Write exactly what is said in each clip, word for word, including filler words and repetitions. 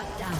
Shut down.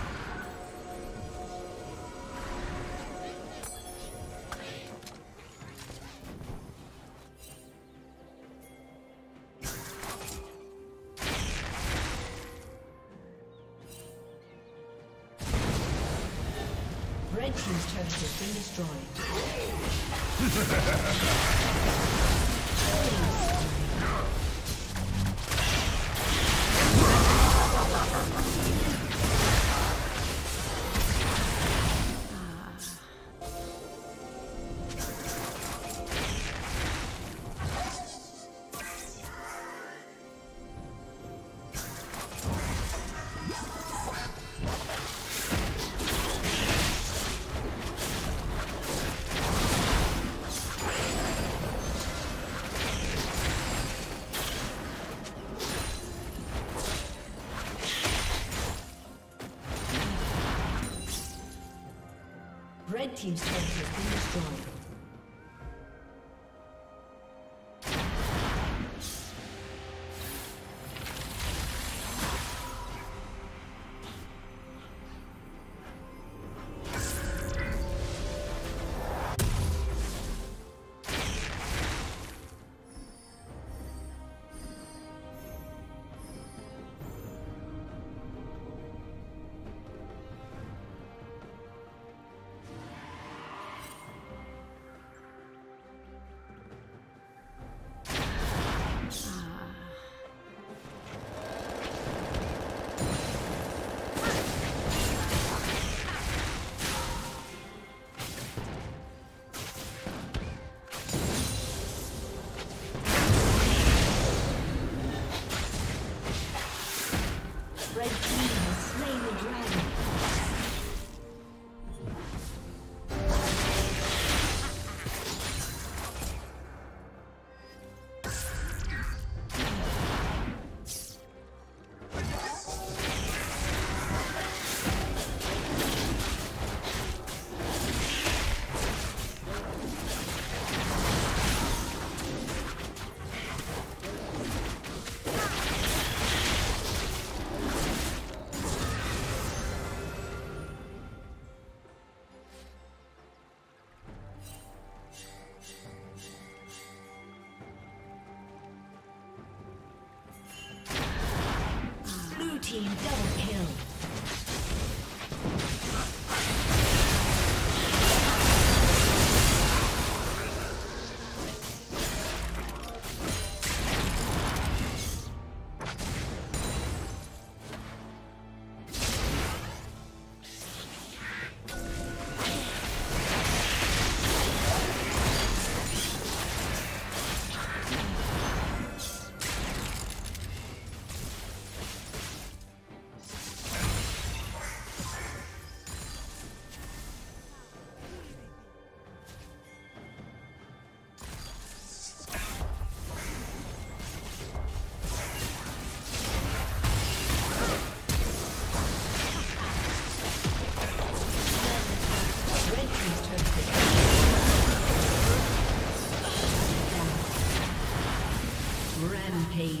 Red team's turret has been destroyed. Red team's turret has been destroyed. slain.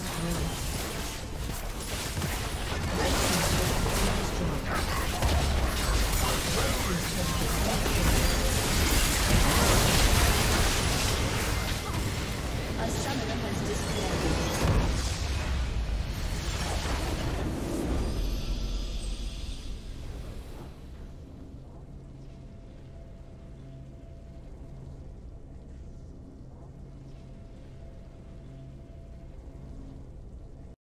Killing spree.